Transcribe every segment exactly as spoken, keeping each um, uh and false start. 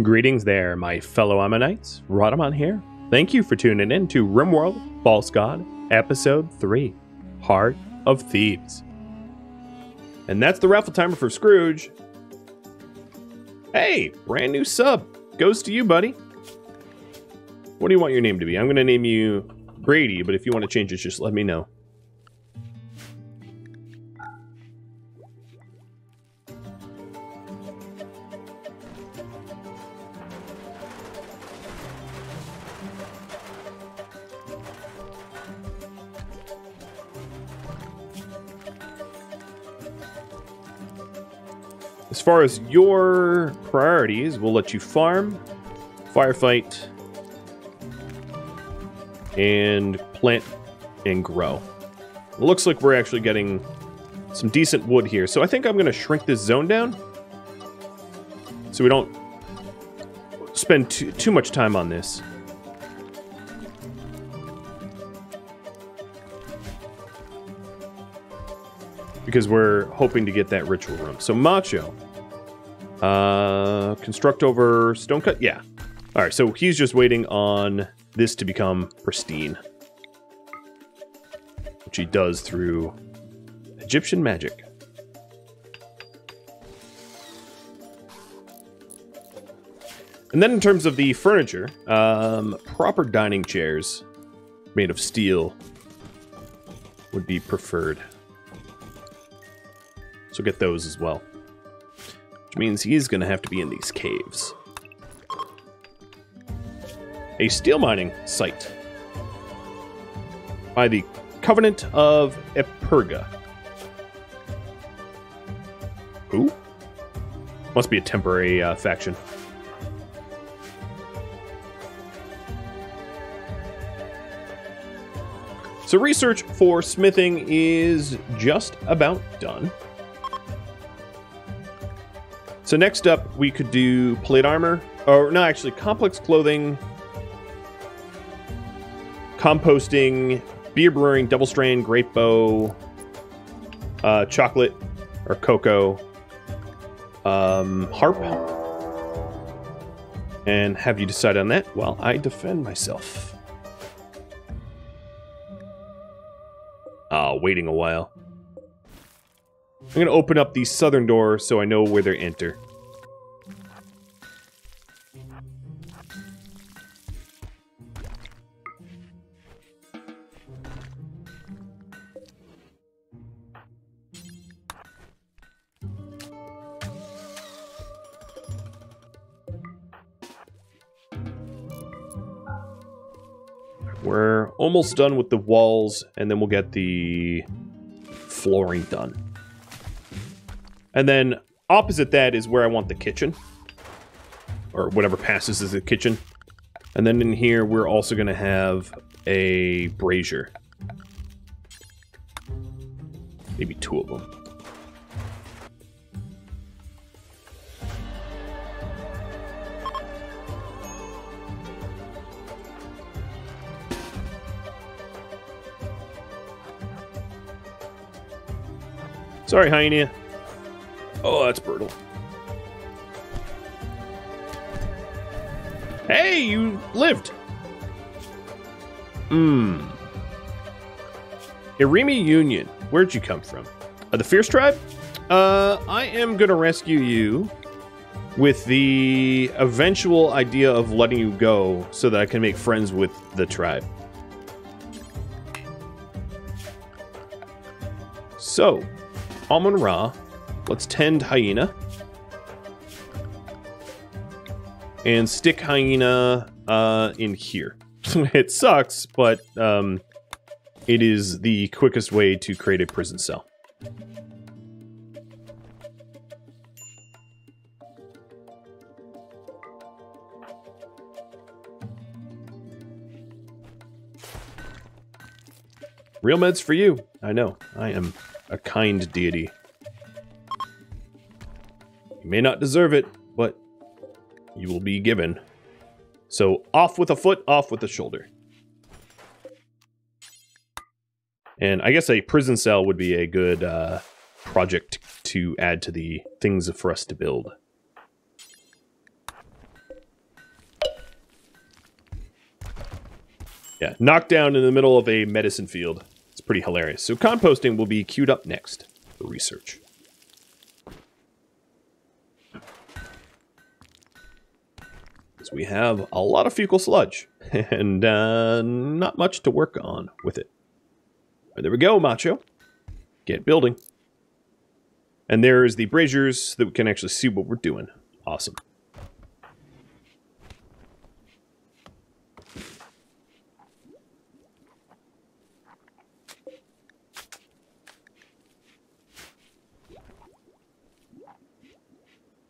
Greetings there, my fellow Ammonites. Rhadamant here. Thank you for tuning in to RimWorld, False God, Episode three, Heart of Thebes. And that's the raffle timer for Scrooge. Hey, brand new sub. Goes to you, buddy. What do you want your name to be? I'm going to name you Brady, but if you want to change it, just let me know. As far as your priorities, we'll let you farm, firefight, and plant and grow. It looks like we're actually getting some decent wood here. So I think I'm going to shrink this zone down so we don't spend too, too much time on this. Because we're hoping to get that ritual room. So Macho, uh, construct over stone cut. Yeah. All right. So he's just waiting on this to become pristine, which he does through Egyptian magic. And then in terms of the furniture, um, proper dining chairs made of steel would be preferred. So get those as well. Which means he's gonna have to be in these caves. A steel mining site by the Covenant of Eperga. Who? Must be a temporary uh, faction. So research for smithing is just about done. So next up, we could do plate armor, or no, actually complex clothing, composting, beer brewing, double strain, grape bow, uh, chocolate or cocoa, um, harp, and have you decide on that while I defend myself. Ah, oh, waiting a while. I'm going to open up the southern door so I know where they enter. We're almost done with the walls, and then we'll get the flooring done. And then opposite that is where I want the kitchen, or whatever passes as the kitchen. And then in here, we're also going to have a brazier. Maybe two of them. Sorry, Hyena. Oh, that's brutal. Hey, you lived. Hmm. Irimi Union. Where'd you come from? Uh, the Fierce Tribe? Uh, I am going to rescue you with the eventual idea of letting you go so that I can make friends with the tribe. So, Amun-Ra. Let's tend Hyena. And stick Hyena uh, in here. It sucks, but um, it is the quickest way to create a prison cell. Real meds for you. I know. I am a kind deity. You may not deserve it, but you will be given. So off with a foot, off with a shoulder. And I guess a prison cell would be a good uh, project to add to the things for us to build. Yeah, knocked down in the middle of a medicine field. It's pretty hilarious. So composting will be queued up next for research. Because we have a lot of fecal sludge and uh, not much to work on with it. There we go, Macho. Get building. And there's the braziers so that we can actually see what we're doing. Awesome.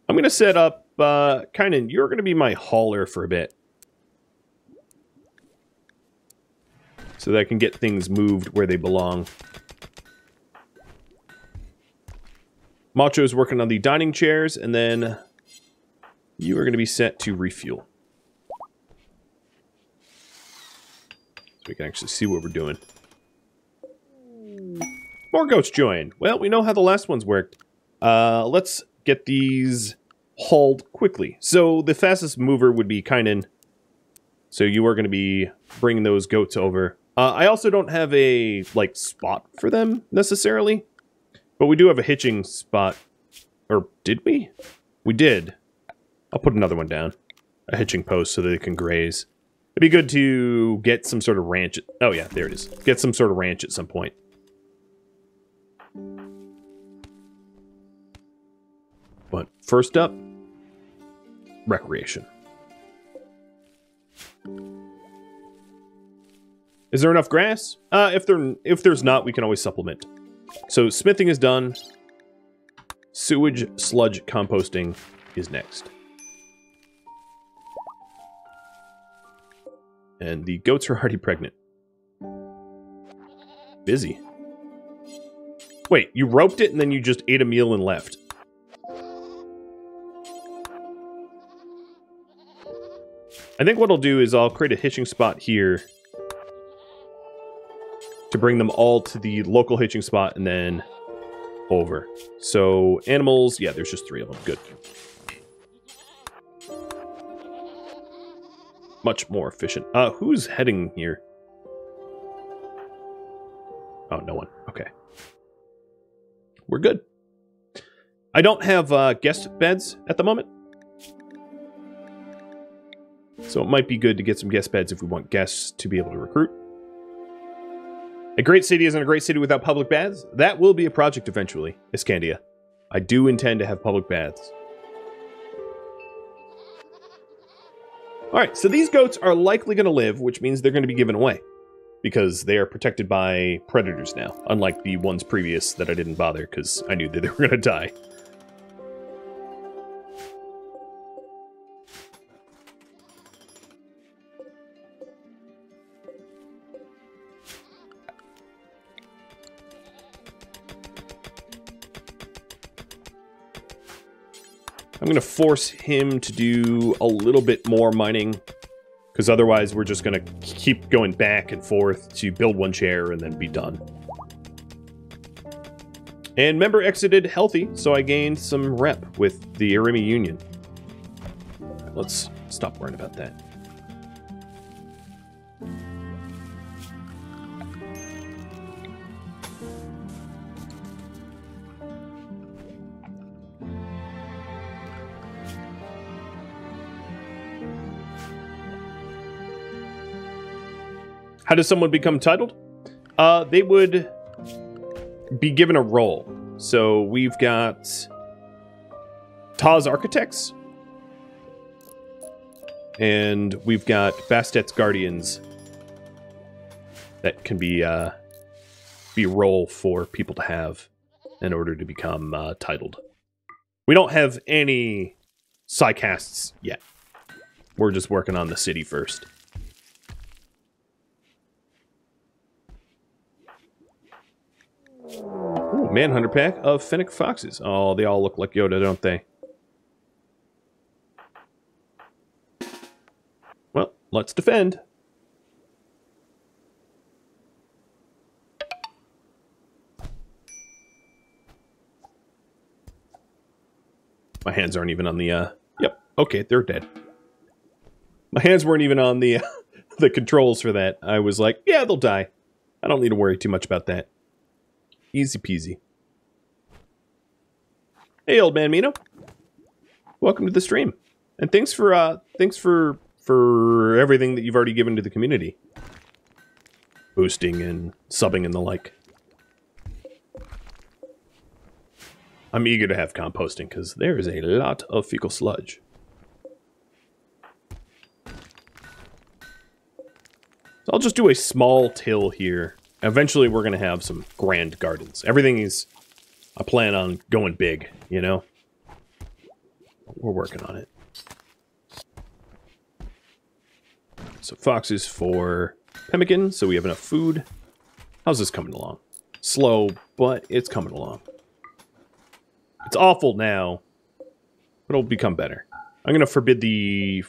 I'm going to set up, uh, Kynan, you're going to be my hauler for a bit. So that I can get things moved where they belong. Macho's working on the dining chairs, and then you are going to be set to refuel. So we can actually see what we're doing. More goats joined. Well, we know how the last ones worked. Uh, let's get these hauled quickly. So the fastest mover would be Kynan. So you are going to be bringing those goats over. Uh, I also don't have a, like, spot for them, necessarily. But we do have a hitching spot. Or did we? We did. I'll put another one down. A hitching post so that it can graze. It'd be good to get some sort of ranch. At, oh, yeah, there it is. Get some sort of ranch at some point. But first up, recreation. Is there enough grass? Uh, if there, if there's not, we can always supplement. So smithing is done. Sewage sludge composting is next. And the goats are already pregnant. Busy. Wait, you roped it and then you just ate a meal and left. I think what I'll do is I'll create a hitching spot here to bring them all to the local hitching spot and then over. So animals, yeah, there's just three of them. Good. Much more efficient. Uh, who's heading here? Oh, no one. Okay. We're good. I don't have uh, guest beds at the moment. So it might be good to get some guest beds if we want guests to be able to recruit. A great city isn't a great city without public baths. That will be a project eventually, Iskandia. I do intend to have public baths. Alright, so these goats are likely going to live, which means they're going to be given away. Because they are protected by predators now. Unlike the ones previous that I didn't bother, because I knew that they were going to die. I'm going to force him to do a little bit more mining, because otherwise we're just going to keep going back and forth to build one chair and then be done. And member exited healthy, so I gained some rep with the Irimi Union. Let's stop worrying about that. How does someone become titled? Uh, they would be given a role. So we've got Taz Architects. And we've got Bastet's Guardians. That can be, uh, be a role for people to have in order to become uh, titled. We don't have any Psycasts yet. We're just working on the city first. Manhunter pack of Fennec Foxes. Oh, they all look like Yoda, don't they? Well, let's defend. My hands aren't even on the, uh... Yep, okay, they're dead. My hands weren't even on the the controls for that, I was like, yeah, they'll die. I don't need to worry too much about that. Easy peasy. Hey, old man Mino. Welcome to the stream. And thanks for, uh, thanks for, for everything that you've already given to the community. Boosting and subbing and the like. I'm eager to have composting, because there is a lot of fecal sludge. So I'll just do a small till here. Eventually we're going to have some grand gardens. Everything is... I plan on going big, you know? We're working on it. So foxes for pemmican, so we have enough food. How's this coming along? Slow, but it's coming along. It's awful now, but it'll become better. I'm going to forbid the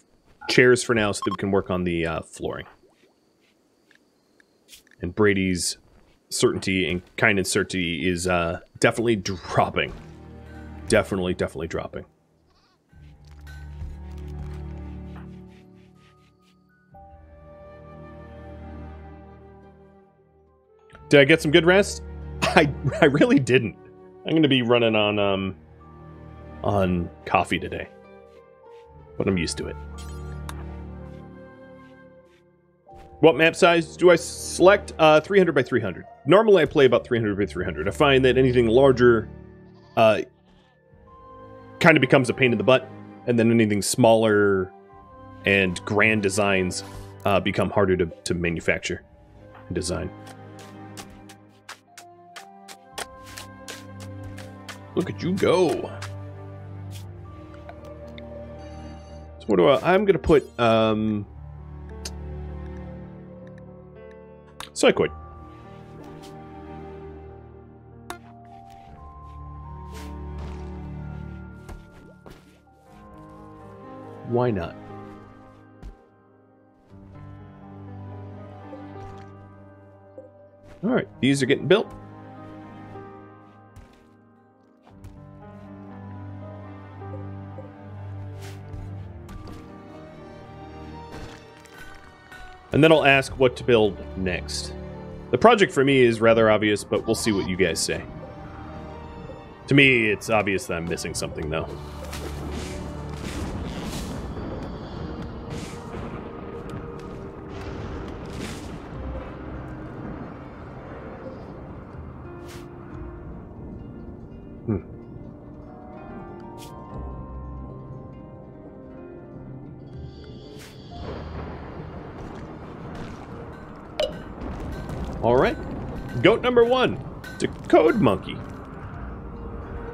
chairs for now so that we can work on the uh, flooring. And Brady's certainty and Kynan's certainty is uh, definitely dropping. Definitely, definitely dropping. Did I get some good rest? I, I really didn't. I'm going to be running on um, on coffee today, but I'm used to it. What map size do I select? Uh, three hundred by three hundred. Normally I play about three hundred by three hundred. I find that anything larger uh, kind of becomes a pain in the butt, and then anything smaller and grand designs uh, become harder to, to manufacture and design. Look at you go. So what do I... I'm going to put... Um, Psychoid. Why not? Alright, these are getting built. And then I'll ask what to build next. The project for me is rather obvious, but we'll see what you guys say. To me, it's obvious that I'm missing something, though. Goat number one, it's a code monkey.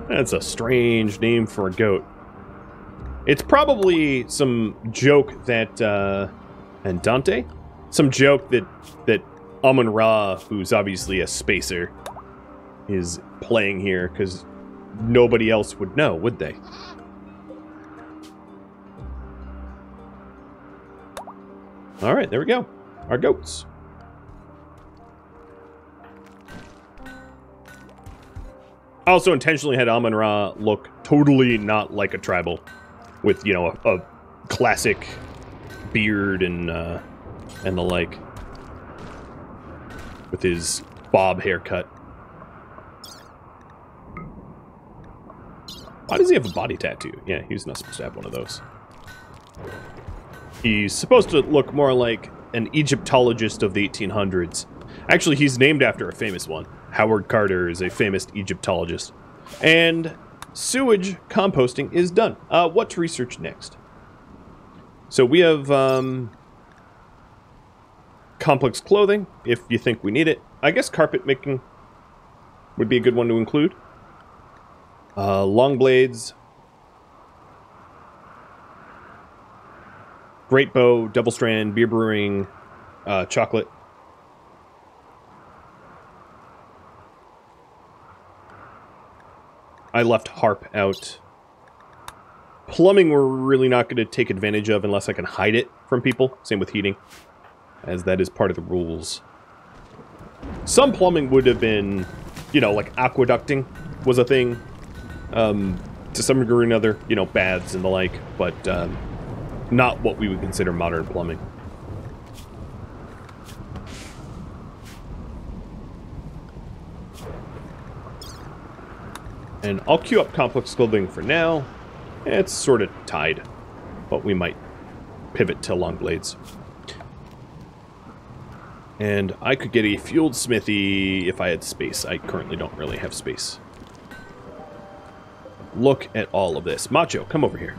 That's a strange name for a goat. It's probably some joke that, uh, and Dante? Some joke that, that Amun-Ra, who's obviously a spacer, is playing here, because nobody else would know, would they? All right, there we go. Our goats. I also intentionally had Amun-Ra look totally not like a tribal, with, you know, a, a classic beard and uh, and the like, with his bob haircut. Why does he have a body tattoo? Yeah, he's not supposed to have one of those. He's supposed to look more like an Egyptologist of the eighteen hundreds. Actually, he's named after a famous one. Howard Carter is a famous Egyptologist. And sewage composting is done. Uh, what to research next? So we have um, complex clothing, if you think we need it. I guess carpet making would be a good one to include. Uh, long blades. Great bow, double strand, beer brewing, uh, chocolate. I left harp out. Plumbing we're really not going to take advantage of unless I can hide it from people. Same with heating, as that is part of the rules. Some plumbing would have been, you know, like aqueducting was a thing. Um, to some degree or another, you know, baths and the like, but um, not what we would consider modern plumbing. And I'll queue up complex clothing for now. It's sort of tied, but we might pivot to long blades. And I could get a fueled smithy if I had space. I currently don't really have space. Look at all of this. Macho, come over here.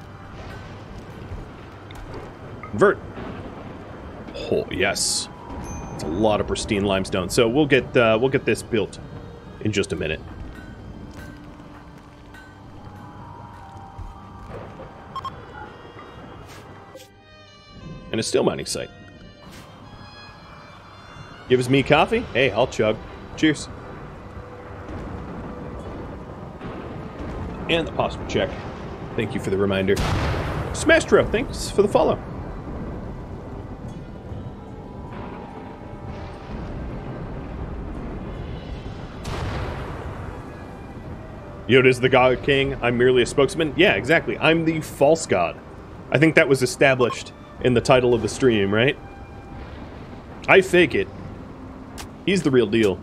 Vert. Oh, yes. That's a lot of pristine limestone. So we'll get uh, we'll get this built in just a minute. And a steel mining site. Gives me coffee? Hey, I'll chug. Cheers. And the posture check. Thank you for the reminder. Smastro, thanks for the follow. Yoda's the God King. I'm merely a spokesman. Yeah, exactly. I'm the false god. I think that was established in the title of the stream, right? I fake it. He's the real deal.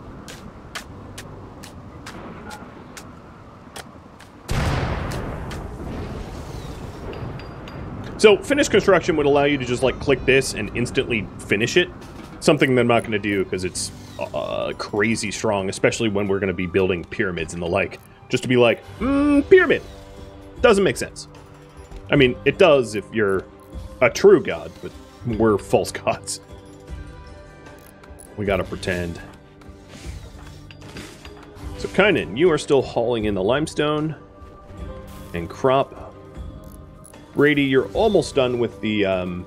So, finish construction would allow you to just, like, click this and instantly finish it. Something that I'm not going to do because it's uh, crazy strong, especially when we're going to be building pyramids and the like. Just to be like, mmm, pyramid! Doesn't make sense. I mean, it does if you're a true god, but we're false gods. We gotta pretend. So Kynan, you are still hauling in the limestone and crop. Brady, you're almost done with the um,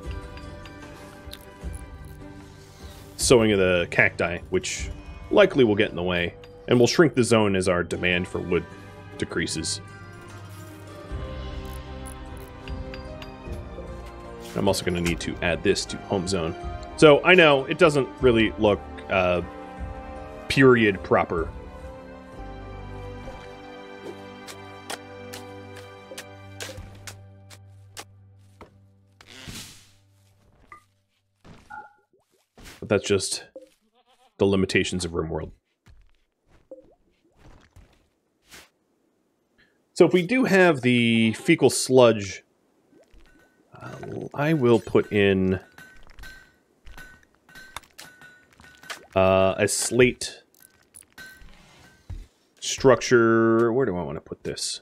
sowing of the cacti, which likely will get in the way. And we'll shrink the zone as our demand for wood decreases. I'm also gonna need to add this to home zone. So, I know, it doesn't really look, uh, period proper. But that's just the limitations of RimWorld. So if we do have the fecal sludge, uh, I will put in... Uh, a slate structure. Where do I want to put this?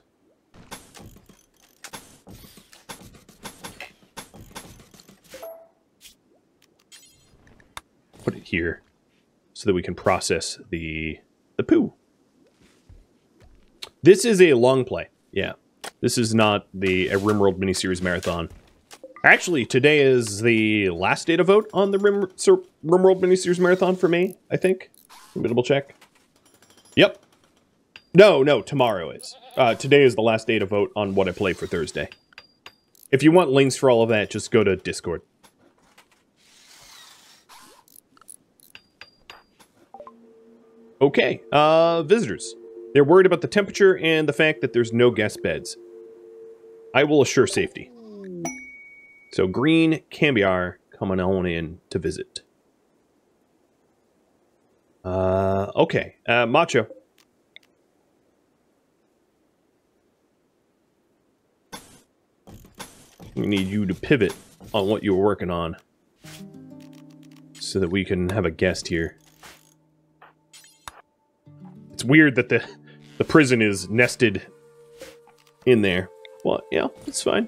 Put it here so that we can process the the poo. This is a long play. Yeah. This is not the a RimWorld miniseries marathon. Actually, today is the last day to vote on the Rim, Sir, RimWorld miniseries marathon for me, I think. Let me double check. Yep. No, no, tomorrow is. Uh, today is the last day to vote on what I play for Thursday. If you want links for all of that, just go to Discord. Okay, uh, visitors. They're worried about the temperature and the fact that there's no guest beds. I will assure safety. So green Cambiar coming on in to visit. Uh, okay, uh, Macho. We need you to pivot on what you were working on so that we can have a guest here. It's weird that the, the prison is nested in there. Well, yeah, it's fine.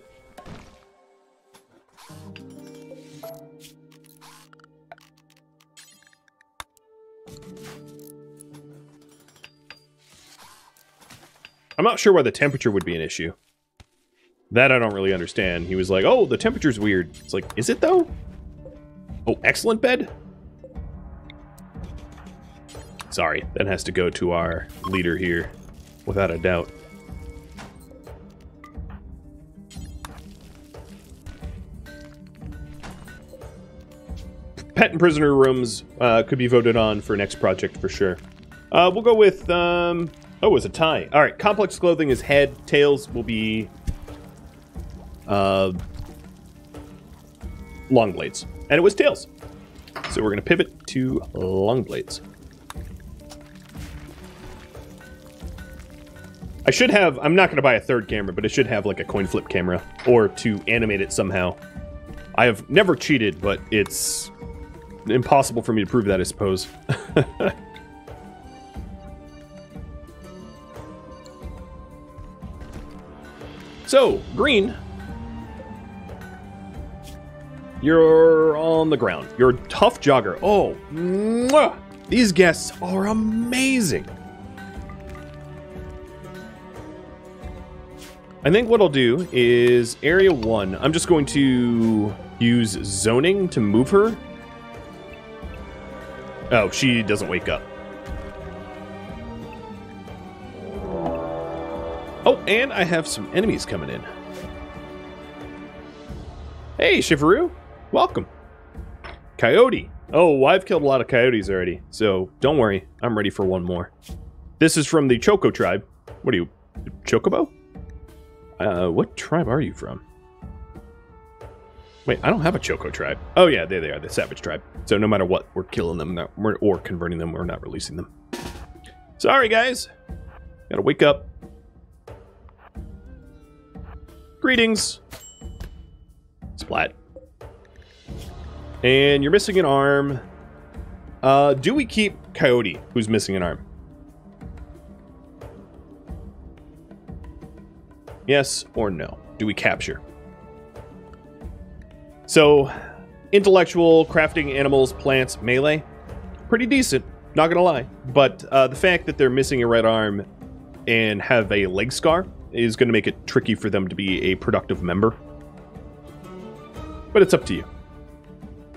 I'm not sure why the temperature would be an issue. That I don't really understand. He was like, oh, the temperature's weird. It's like, is it though? Oh, excellent bed? Sorry, that has to go to our leader here, without a doubt. Pet and prisoner rooms uh, could be voted on for next project for sure. Uh, we'll go with... Um, Oh, it's a tie. All right, complex clothing is head. Tails will be uh, long blades. And it was tails. So we're going to pivot to long blades. I I should have, I'm not going to buy a third camera, but I should have like a coin flip camera or to animate it somehow. I have never cheated, but it's impossible for me to prove that, I suppose. So, Green, you're on the ground. You're a tough jogger. Oh, mwah! These guests are amazing. I think what I'll do is area one. I'm just going to use zoning to move her. Oh, she doesn't wake up. Oh, and I have some enemies coming in. Hey, Shivaru. Welcome. Coyote. Oh, I've killed a lot of coyotes already, so don't worry. I'm ready for one more. This is from the Choco tribe. What are you, Chocobo? Uh, what tribe are you from? Wait, I don't have a Choco tribe. Oh yeah, there they are, the Savage tribe. So no matter what, we're killing them not, we're, or converting them, we're not releasing them. Sorry guys, gotta wake up. Greetings. Splat. And you're missing an arm. Uh, do we keep Coyote, who's missing an arm? Yes or no? Do we capture? So, intellectual, crafting animals, plants, melee. Pretty decent, not gonna lie. But uh, the fact that they're missing a right arm and have a leg scar is gonna make it tricky for them to be a productive member. But it's up to you.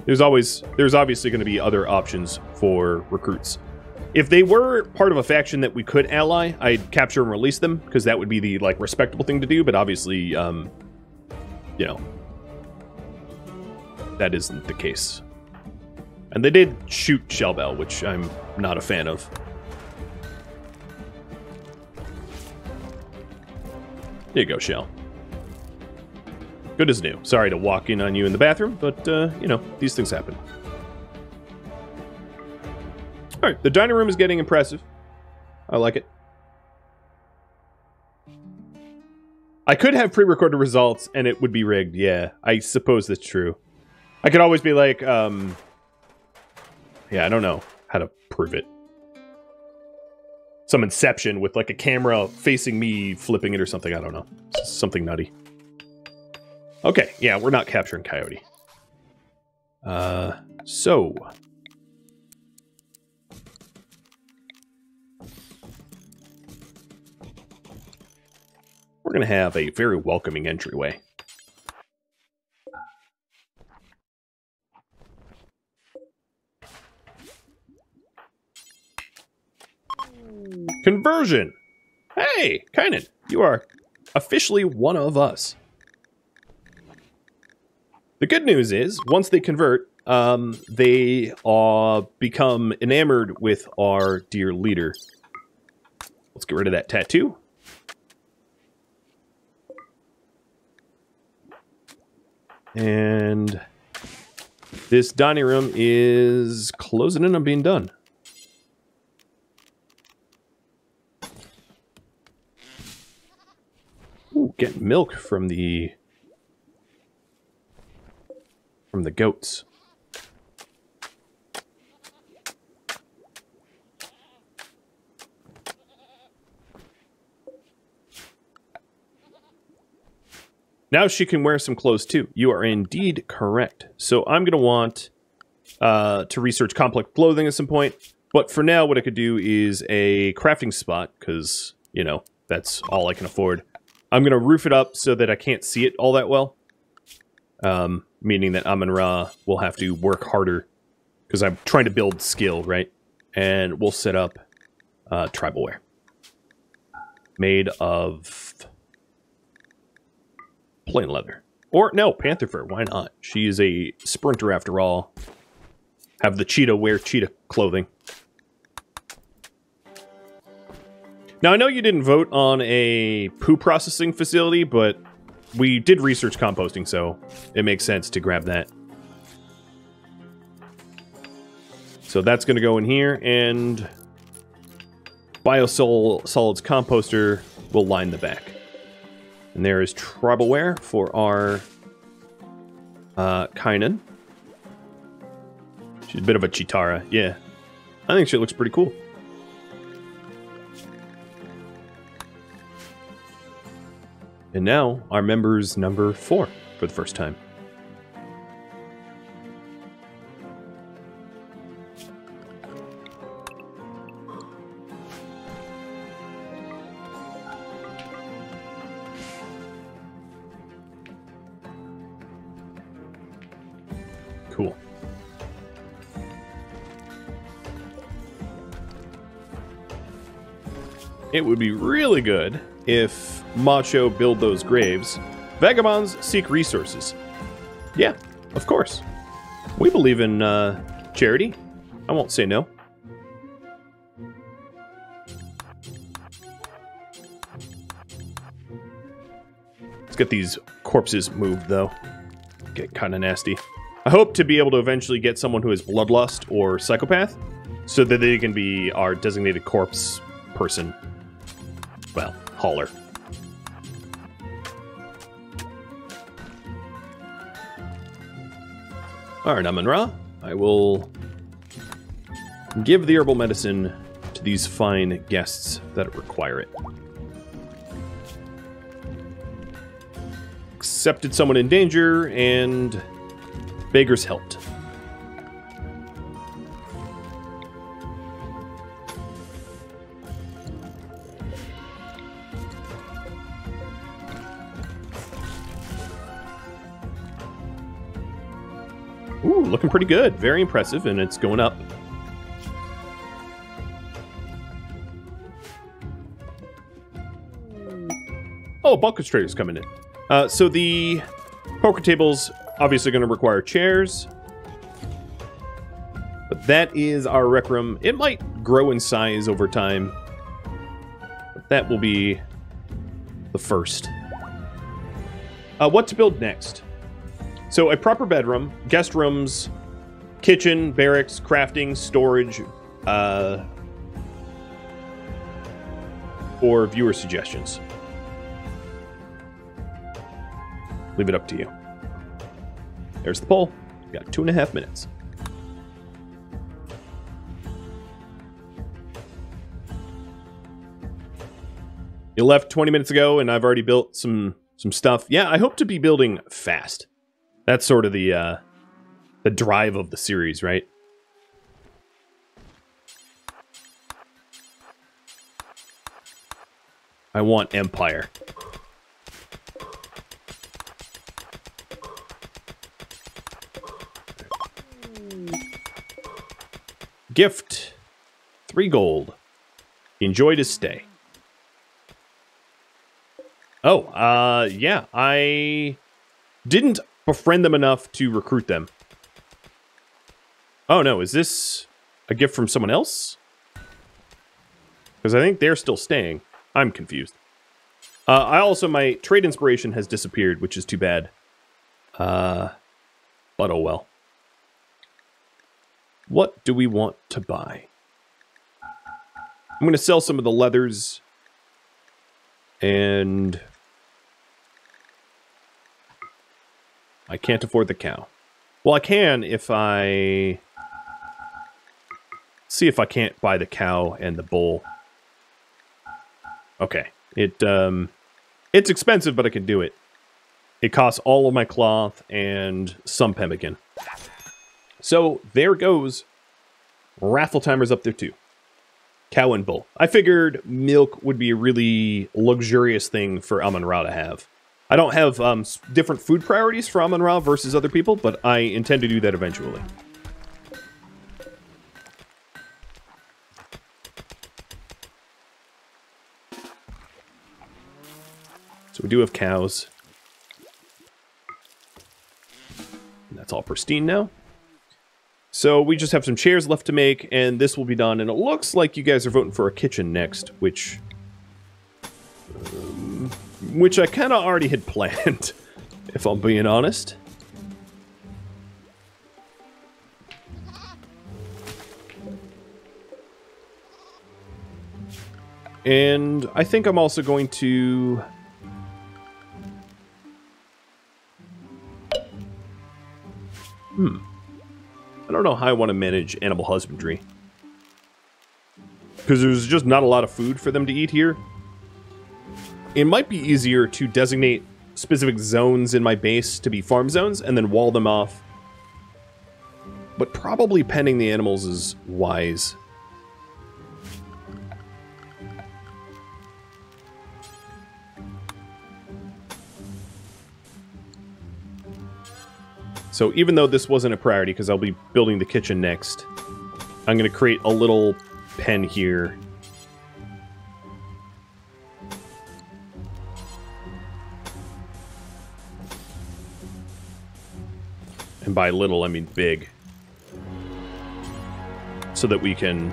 There's always, there's obviously going to be other options for recruits. If they were part of a faction that we could ally, I'd capture and release them because that would be the like respectable thing to do. But obviously, um, you know, that isn't the case. And they did shoot Shell Bell, which I'm not a fan of. There you go, Shell. Good as new. Sorry to walk in on you in the bathroom, but, uh, you know, these things happen. Alright, the dining room is getting impressive. I like it. I could have pre-recorded results, and it would be rigged. Yeah, I suppose that's true. I could always be like, um... yeah, I don't know how to prove it. Some Inception with, like, a camera facing me, flipping it or something. I don't know. Something nutty. Okay, yeah, we're not capturing Coyote. Uh, so. We're going to have a very welcoming entryway. Conversion! Hey, Kynan, you are officially one of us. The good news is, once they convert, um, they uh, become enamored with our dear leader. Let's get rid of that tattoo. And this dining room is closing in on being done. Ooh, get milk from the... from the goats. Now she can wear some clothes too. You are indeed correct. So I'm gonna want uh, to research complex clothing at some point, but for now what I could do is a crafting spot because, you know, that's all I can afford. I'm gonna roof it up so that I can't see it all that well. Um, meaning that Amun-Ra will have to work harder because I'm trying to build skill, right? And we'll set up uh, tribal wear. Made of plain leather. Or, no, panther fur. Why not? She is a sprinter after all. Have the cheetah wear cheetah clothing. Now, I know you didn't vote on a poo processing facility, but... we did research composting, so it makes sense to grab that. So that's going to go in here, and Biosol Solids Composter will line the back. And there is tribalware for our uh, Kynan. She's a bit of a Cheetara, yeah. I think she looks pretty cool. And now, our member's number four for the first time. Cool. It would be really good if Macho build those graves. Vagabonds seek resources. Yeah, of course. We believe in uh, charity. I won't say no. Let's get these corpses moved, though. Get kind of nasty. I hope to be able to eventually get someone who is bloodlust or psychopath so that they can be our designated corpse person. Well, hauler. Alright, Amun-Ra. I will give the herbal medicine to these fine guests that require it. Accepted someone in danger, and beggars helped. Looking pretty good, very impressive, and it's going up. Oh, Bunker Trader's coming in. Uh, so the poker table's obviously going to require chairs. But that is our rec room. It might grow in size over time. But that will be the first. Uh, what to build next? So a proper bedroom, guest rooms, kitchen, barracks, crafting, storage, uh, or viewer suggestions. Leave it up to you. There's the poll. You've got two and a half minutes. You left twenty minutes ago, and I've already built some some stuff. Yeah, I hope to be building fast. That's sort of the, uh, the drive of the series, right? I want empire. Gift. Three gold. He enjoyed his stay. Oh, uh, yeah, I didn't befriend them enough to recruit them. Oh no, is this a gift from someone else? Because I think they're still staying. I'm confused. Uh, I also, my trade inspiration has disappeared, which is too bad. Uh, but oh well. What do we want to buy? I'm going to sell some of the leathers. And I can't afford the cow. Well, I can if I... see if I can't buy the cow and the bull. Okay. It, um... It's expensive, but I can do it. It costs all of my cloth and some pemmican. So, there goes. Raffle timer's up there, too. Cow and bull. I figured milk would be a really luxurious thing for Amun-Ra to have. I don't have um, different food priorities for Amun-Ra versus other people, but I intend to do that eventually. So we do have cows. And that's all pristine now. So we just have some chairs left to make, and this will be done. And it looks like you guys are voting for a kitchen next, which... Um, Which I kind of already had planned, if I'm being honest. And I think I'm also going to... Hmm. I don't know how I want to manage animal husbandry. Because there's just not a lot of food for them to eat here. It might be easier to designate specific zones in my base to be farm zones and then wall them off. But probably penning the animals is wise. So even though this wasn't a priority, because I'll be building the kitchen next, I'm going to create a little pen here. And by little, I mean big. So that we can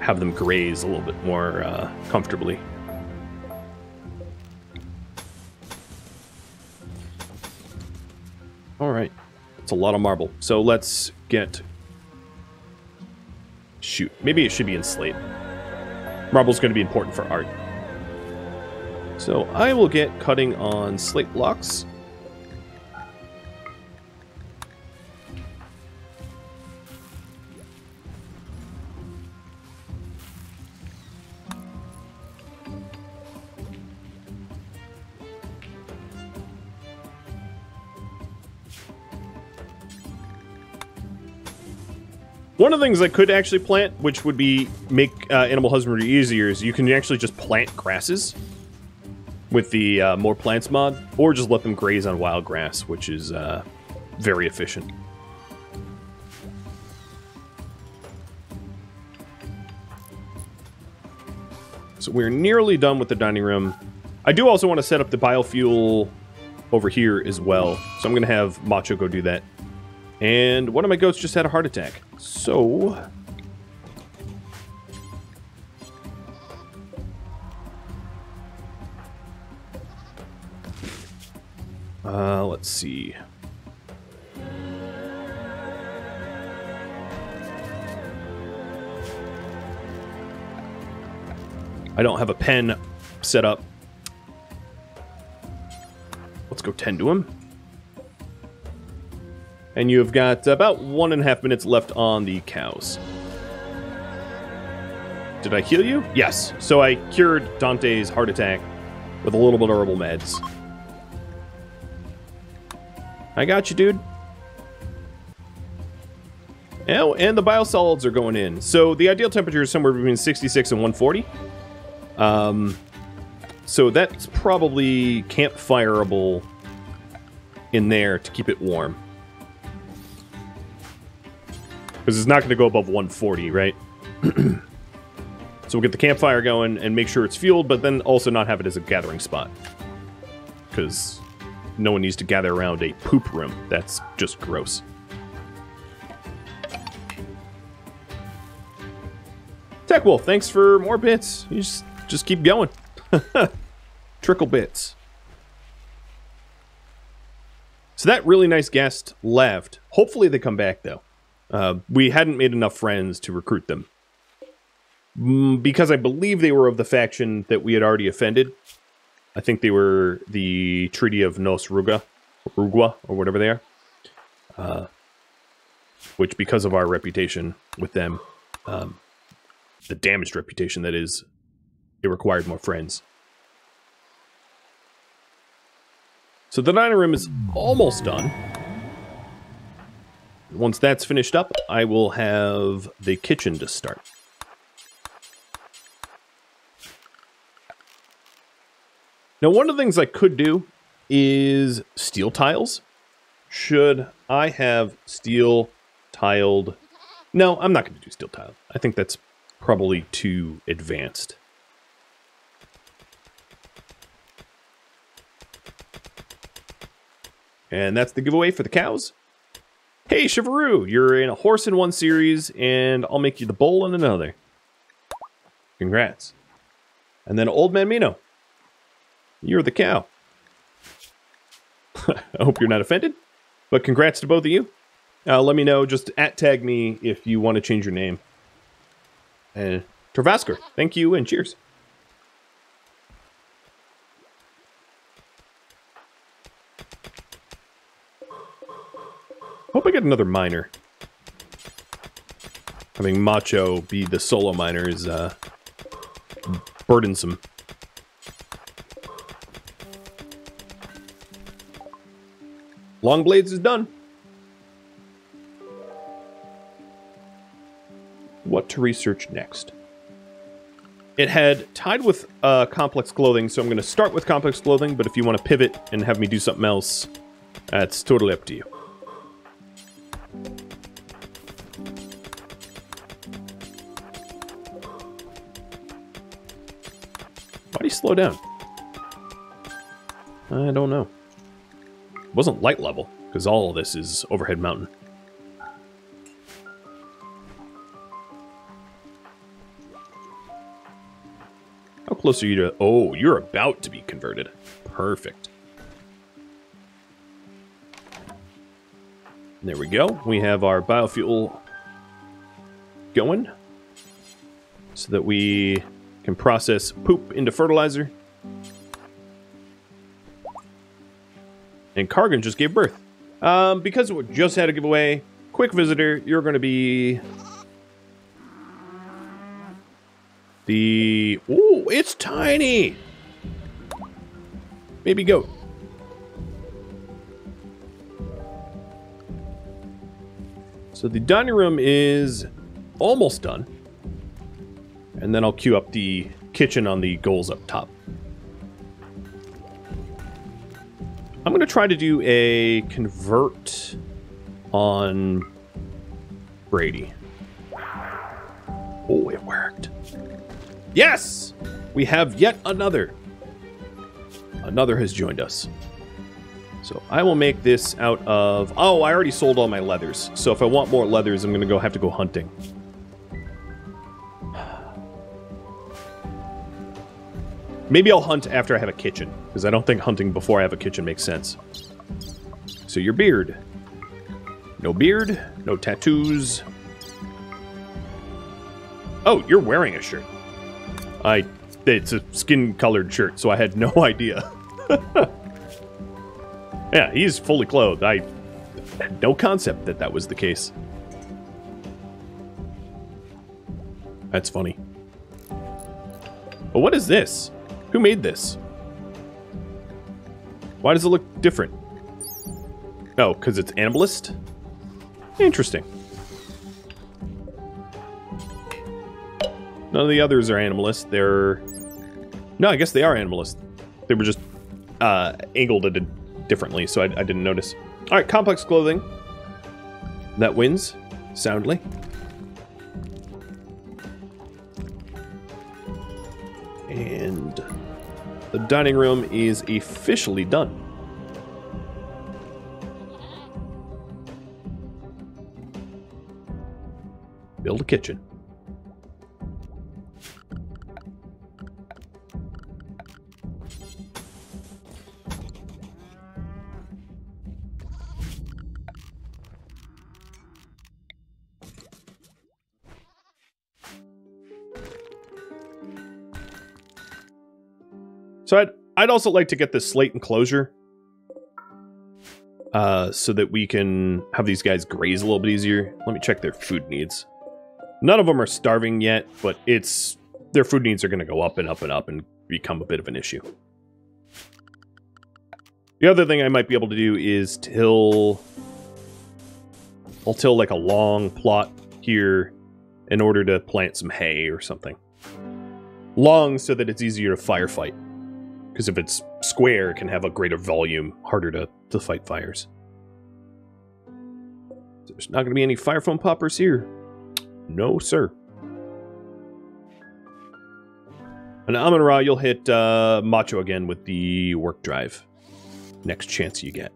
have them graze a little bit more uh, comfortably. Alright. That's a lot of marble. So let's get... Shoot. Maybe it should be in slate. Marble's going to be important for art. So I will get cutting on slate blocks. One of the things I could actually plant, which would be make uh, animal husbandry easier, is you can actually just plant grasses with the uh, More Plants mod, or just let them graze on wild grass, which is uh, very efficient. So we're nearly done with the dining room. I do also want to set up the biofuel over here as well, so I'm going to have Macho go do that. And one of my goats just had a heart attack. So... Uh, let's see. I don't have a pen set up. Let's go tend to him. And you've got about one and a half minutes left on the cows. Did I heal you? Yes. So I cured Dante's heart attack with a little bit of herbal meds. I got you, dude. Oh, and the biosolids are going in. So the ideal temperature is somewhere between sixty-six and one forty. Um, so that's probably campfireable in there to keep it warm. Because it's not going to go above one forty, right? So we'll get the campfire going and make sure it's fueled, but then also not have it as a gathering spot. Because no one needs to gather around a poop room. That's just gross. Techwolf, thanks for more bits. You just, just keep going. Trickle bits. So that really nice guest left. Hopefully they come back, though. Uh, we hadn't made enough friends to recruit them. Mm, because I believe they were of the faction that we had already offended. I think they were the Treaty of Nosruga, Rugwa, or whatever they are. Uh, which, because of our reputation with them, um, the damaged reputation that is, it required more friends. So the dining room is almost done. Once that's finished up, I will have the kitchen to start. Now, one of the things I could do is steel tiles. Should I have steel tiled? No, I'm not going to do steel tiled. I think that's probably too advanced. And that's the giveaway for the cows. Hey, Shivaru, you're in a horse in one series, and I'll make you the bull in another. Congrats. And then Old Man Mino. You're the cow. I hope you're not offended, but congrats to both of you. Uh, let me know, just at tag me if you want to change your name. And Travasker, thank you and cheers. Hope I get another miner. Having Macho be the solo miner is uh, burdensome. Long Blades is done. What to research next? It had tied with uh, complex clothing, so I'm going to start with complex clothing, but if you want to pivot and have me do something else, that's totally up to you. Why do you slow down? I don't know. It wasn't light level, because all of this is overhead mountain. Close are you to... Oh, you're about to be converted. Perfect. There we go. We have our biofuel going so that we can process poop into fertilizer. And Kargan just gave birth. Um, because we just had a giveaway, quick visitor, you're going to be... The... Ooh, it's tiny! Baby goat. So the dining room is almost done. And then I'll queue up the kitchen on the goals up top. I'm going to try to do a convert on Brady. Oh, it worked. Yes! We have yet another. Another has joined us. So I will make this out of... Oh, I already sold all my leathers. So if I want more leathers, I'm going to go have to go hunting. Maybe I'll hunt after I have a kitchen. Because I don't think hunting before I have a kitchen makes sense. So your beard. No beard. No tattoos. Oh, you're wearing a shirt. I, it's a skin-colored shirt, so I had no idea. Yeah, he's fully clothed. I had no concept that that was the case. That's funny. But what is this? Who made this? Why does it look different? Oh, because it's animalist? Interesting. None of the others are animalist. They're... No, I guess they are animalist. They were just uh, angled at it differently, so I, I didn't notice. All right, complex clothing. That wins soundly. And the dining room is officially done. Build a kitchen. So I'd, I'd also like to get this slate enclosure uh, so that we can have these guys graze a little bit easier. Let me check their food needs. None of them are starving yet, but it's their food needs are going to go up and up and up and become a bit of an issue. The other thing I might be able to do is till... I'll till like a long plot here in order to plant some hay or something. Long so that it's easier to firefight. Because if it's square, it can have a greater volume, harder to, to fight fires. There's not going to be any fire foam poppers here. No, sir. And Amun-Ra, you'll hit uh, Macho again with the work drive. Next chance you get.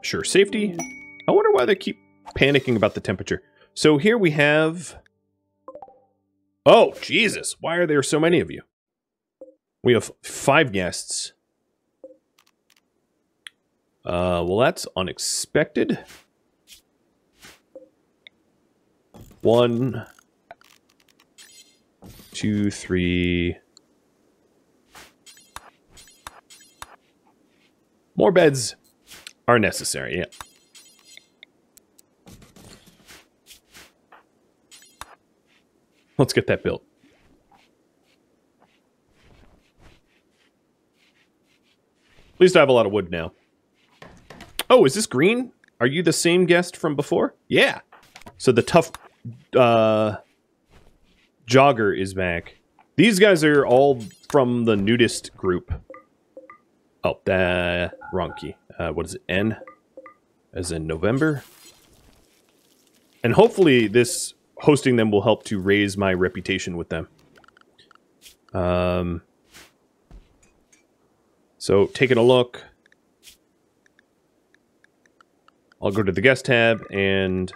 Sure, safety. I wonder why they keep panicking about the temperature. So here we have... Oh, Jesus. Why are there so many of you? We have five guests. Uh, well, that's unexpected. One, two, three. More beds are necessary, yeah. Let's get that built. At least I have a lot of wood now. Oh, is this green? Are you the same guest from before? Yeah. So the tough uh, jogger is back. These guys are all from the nudist group. Oh, that wrong key. Uh, what is it? N? As in November. And hopefully this... hosting them will help to raise my reputation with them. Um, so, taking a look. I'll go to the guest tab and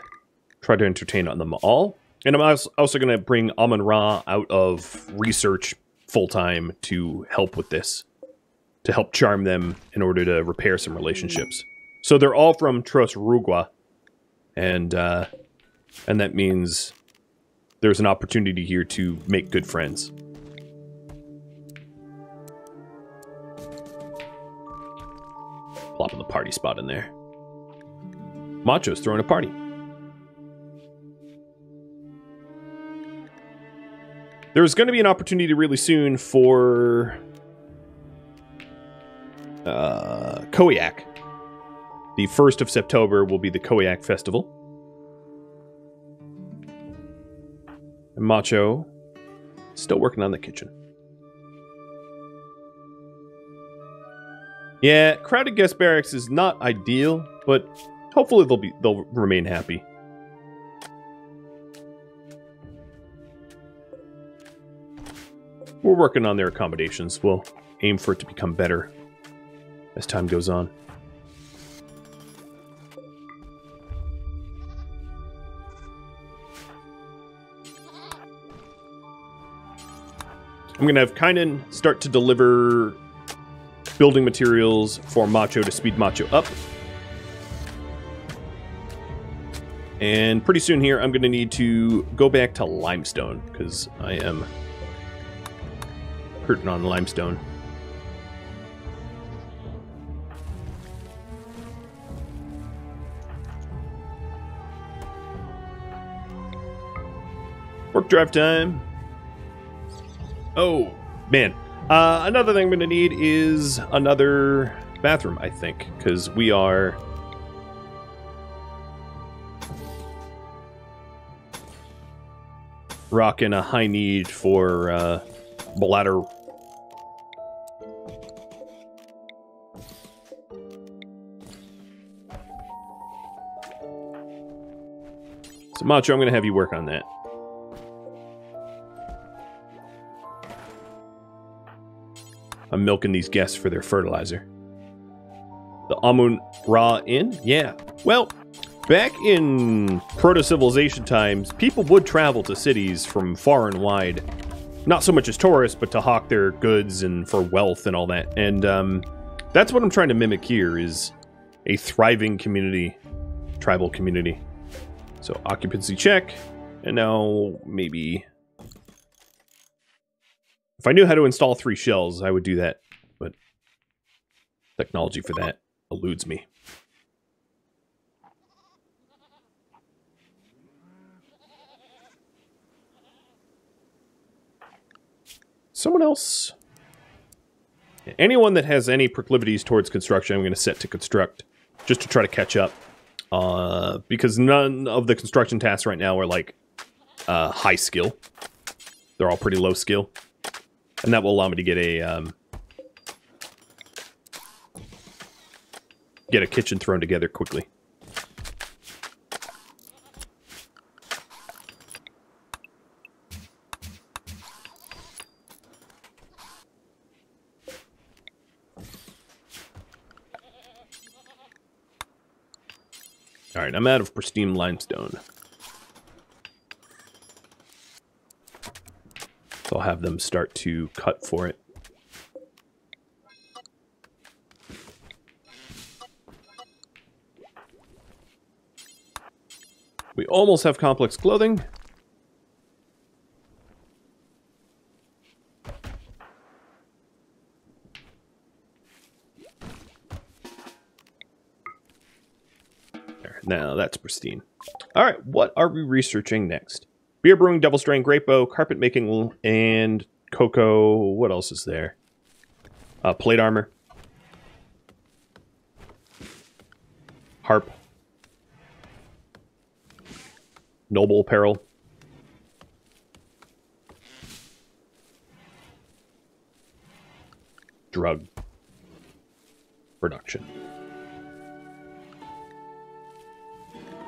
try to entertain on them all. And I'm also going to bring Amun-Ra out of research full-time to help with this. To help charm them in order to repair some relationships. So they're all from Trust Rugwa. And, uh... And that means there's an opportunity here to make good friends. Plopping the party spot in there. Macho's throwing a party. There's going to be an opportunity really soon for... Uh, Koyak. The first of September will be the Koyak Festival. And Macho, still working on the kitchen. Yeah, crowded guest barracks is not ideal, but hopefully they'll be they'll remain happy. We're working on their accommodations. We'll aim for it to become better as time goes on. I'm going to have Kynan start to deliver building materials for Macho to speed Macho up. And pretty soon here, I'm going to need to go back to limestone, because I am hurting on limestone. Work drive time. Oh, man. Uh, another thing I'm going to need is another bathroom, I think, because we are... rocking a high need for uh, bladder. So, Macho, I'm going to have you work on that. I'm milking these guests for their fertilizer. The Amun-Ra Inn? Yeah. Well, back in proto-civilization times, people would travel to cities from far and wide. Not so much as tourists, but to hawk their goods and for wealth and all that. And um, that's what I'm trying to mimic here, is a thriving community, tribal community. So occupancy check, and now maybe... If I knew how to install three shells, I would do that, but technology for that eludes me. Someone else? Anyone that has any proclivities towards construction, I'm going to set to construct, just to try to catch up. Uh, because none of the construction tasks right now are, like, uh, high skill. They're all pretty low skill. And that will allow me to get a, um, get a kitchen thrown together quickly. Alright, I'm out of pristine limestone. I'll have them start to cut for it. We almost have complex clothing. There, now that's pristine. All right, what are we researching next? Beer brewing, double strain, grape bow, carpet making, and cocoa. What else is there? Uh, plate armor. Harp. Noble apparel. Drug. Production.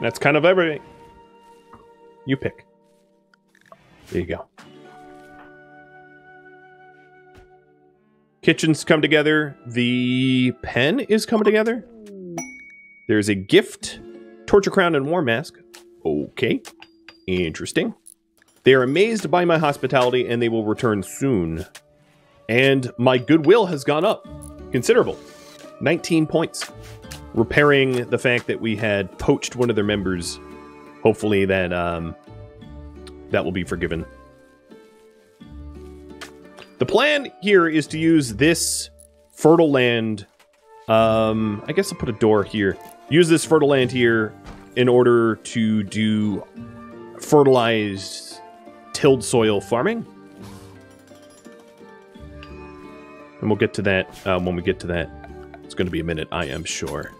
That's kind of everything. You pick. There you go. Kitchens come together. The pen is coming together. There's a gift. Torture crown and war mask. Okay. Interesting. They are amazed by my hospitality and they will return soon. And my goodwill has gone up. Considerable. nineteen points. Repairing the fact that we had poached one of their members. Hopefully that, um... that will be forgiven. The plan here is to use this fertile land. Um, I guess I'll put a door here. Use this fertile land here in order to do fertilized tilled soil farming. And we'll get to that um, when we get to that. It's going to be a minute, I am sure.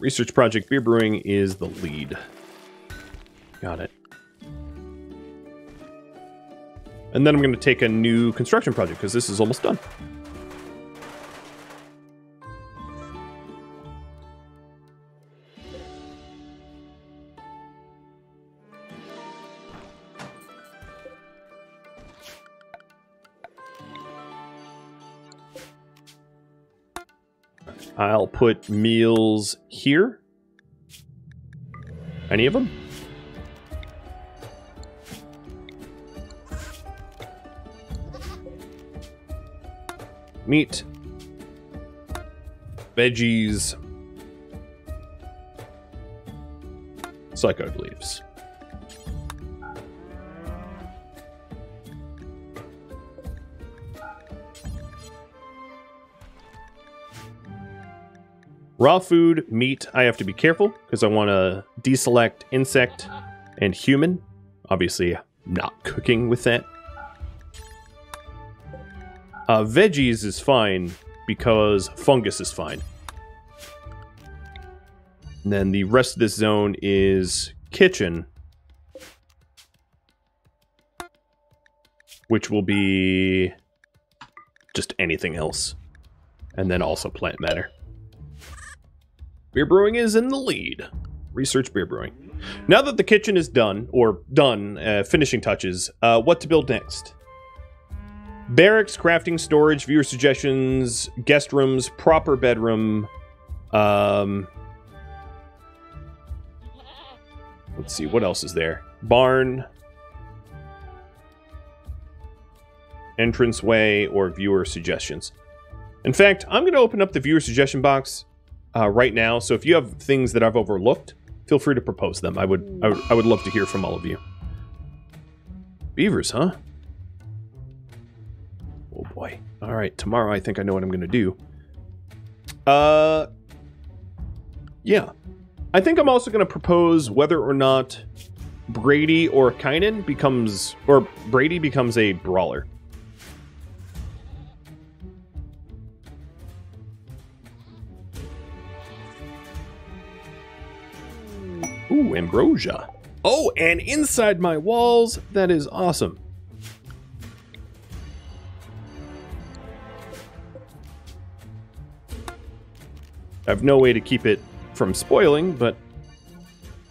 Research project beer brewing is the lead. Got it. And then I'm going to take a new construction project because this is almost done. I'll put meals here. Any of them? Meat. Veggies. Psycho leaves. Raw food, meat, I have to be careful because I want to deselect insect and human. Obviously, not cooking with that. Uh, veggies is fine because fungus is fine. And then the rest of this zone is kitchen, which will be just anything else. And then also plant matter. Beer brewing is in the lead. Research beer brewing. Now that the kitchen is done, or done, uh, finishing touches, uh, what to build next? Barracks, crafting, storage, viewer suggestions, guest rooms, proper bedroom. Um, let's see, what else is there? Barn. Entranceway or viewer suggestions. In fact, I'm going to open up the viewer suggestion box. Uh, right now, so if you have things that I've overlooked, feel free to propose them. I would, I would, I would love to hear from all of you. Beavers, huh? Oh boy! All right, tomorrow I think I know what I'm gonna do. Uh, yeah, I think I'm also gonna propose whether or not Brady or Kynan becomes, or Brady becomes a brawler. Ooh, ambrosia. Oh, and inside my walls, that is awesome. I have no way to keep it from spoiling, but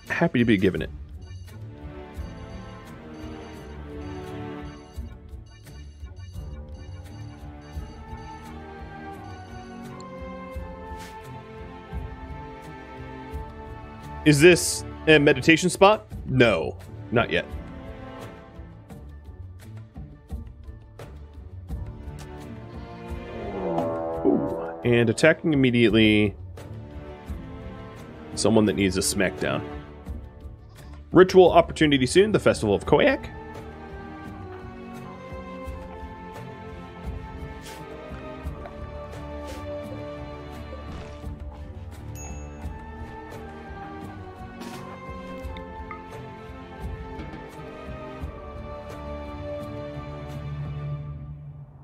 happy to be given it. Is this a meditation spot? No, not yet. Ooh. And attacking immediately someone that needs a smackdown. Ritual opportunity soon, the Festival of Koyak.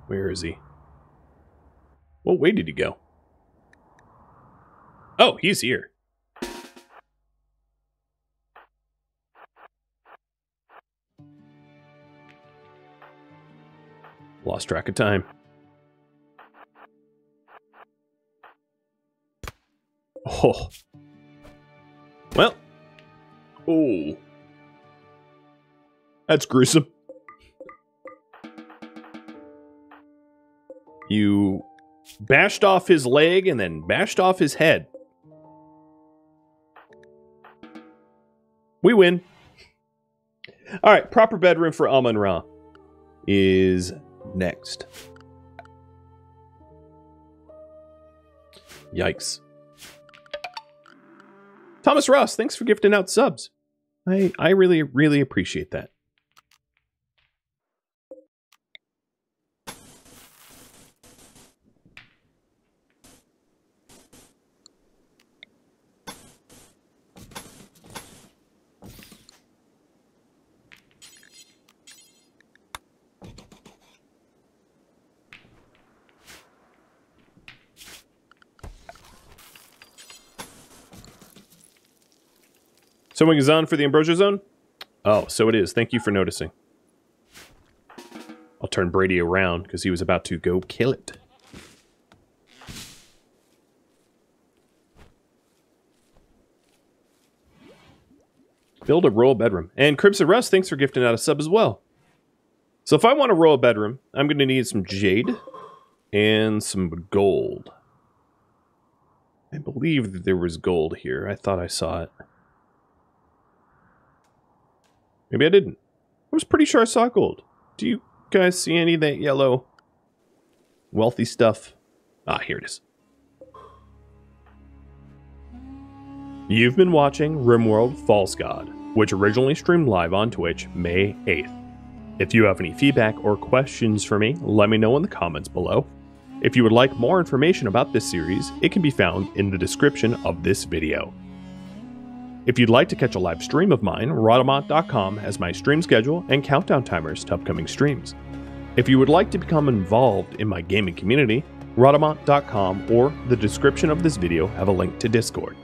Where is he? What way did he go? Oh, he's here. Lost track of time. Oh. Well. Oh. That's gruesome. You bashed off his leg and then bashed off his head. We win. All right, proper bedroom for Amun-Ra is next. Yikes. Thomas Ross, thanks for gifting out subs. I, I really, really appreciate that. Sewing is on for the Ambrosia Zone? Oh, so it is. Thank you for noticing. I'll turn Brady around because he was about to go kill it. Build a royal bedroom. And Crimson Rust, thanks for gifting out a sub as well. So if I want a royal bedroom, I'm going to need some jade and some gold. I believe that there was gold here. I thought I saw it. Maybe I didn't. I was pretty sure I saw gold. Do you guys see any of that yellow wealthy stuff? Ah, here it is. You've been watching RimWorld False God, which originally streamed live on Twitch May eighth. If you have any feedback or questions for me, let me know in the comments below. If you would like more information about this series, it can be found in the description of this video. If you'd like to catch a live stream of mine, Rhadamant dot com has my stream schedule and countdown timers to upcoming streams. If you would like to become involved in my gaming community, Rhadamant dot com or the description of this video have a link to Discord.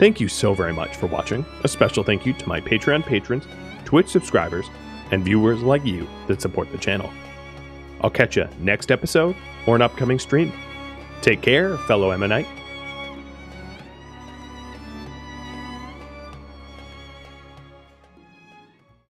Thank you so very much for watching. A special thank you to my Patreon patrons, Twitch subscribers, and viewers like you that support the channel. I'll catch you next episode or an upcoming stream. Take care, fellow Ammonite.